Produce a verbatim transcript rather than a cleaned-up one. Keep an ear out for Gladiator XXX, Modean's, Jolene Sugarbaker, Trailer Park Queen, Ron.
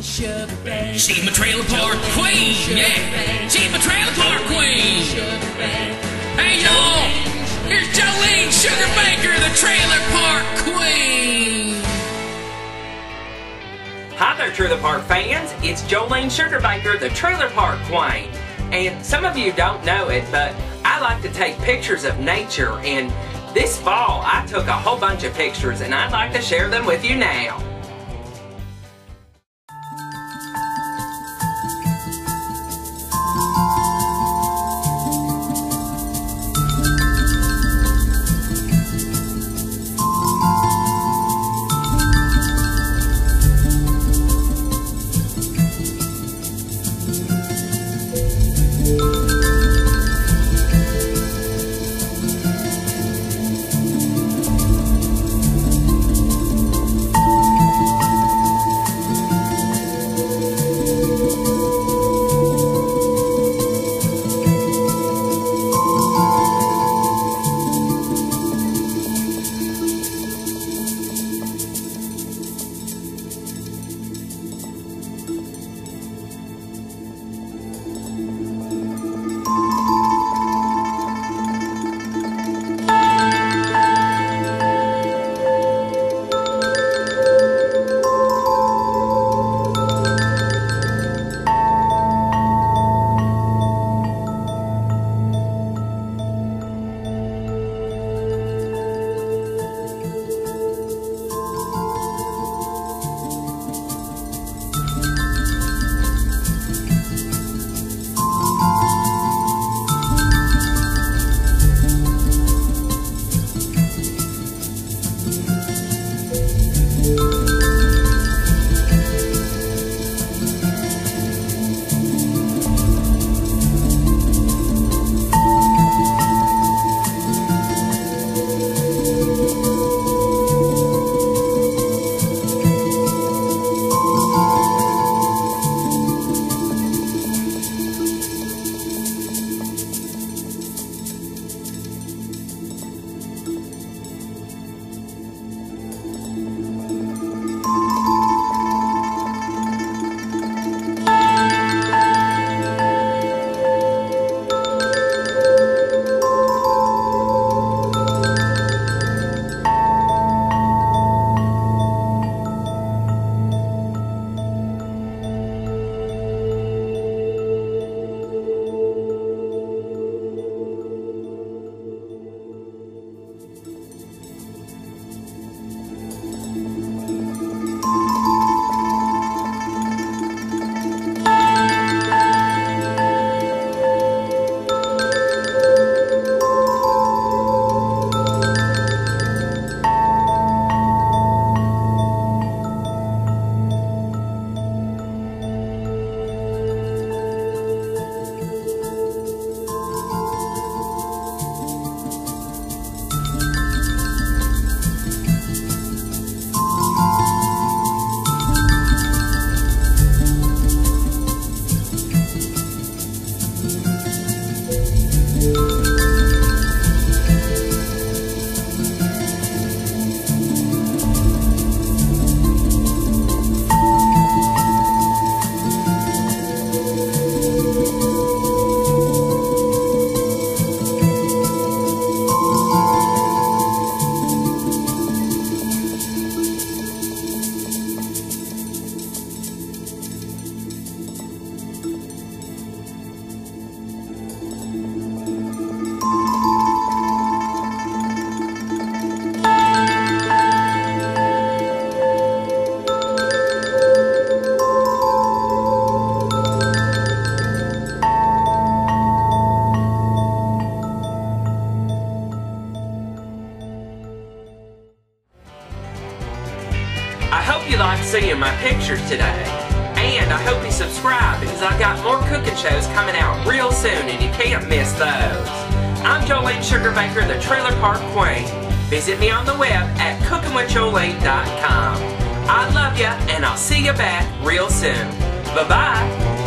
Sugarbaker. She's my Trailer Park Queen, yeah. She's my Trailer Park Queen. Hey y'all, here's Jolene Sugarbaker, the Trailer Park Queen. Hi there, Trailer Park fans. It's Jolene Sugarbaker, the Trailer Park Queen. And some of you don't know it, but I like to take pictures of nature, and this fall I took a whole bunch of pictures, and I'd like to share them with you now. I hope you liked seeing my pictures today, and I hope you subscribe because I've got more cooking shows coming out real soon and you can't miss those. I'm Jolene Sugarbaker, the Trailer Park Queen. Visit me on the web at cooking with jolene dot com. I love you, and I'll see you back real soon. Bye-bye.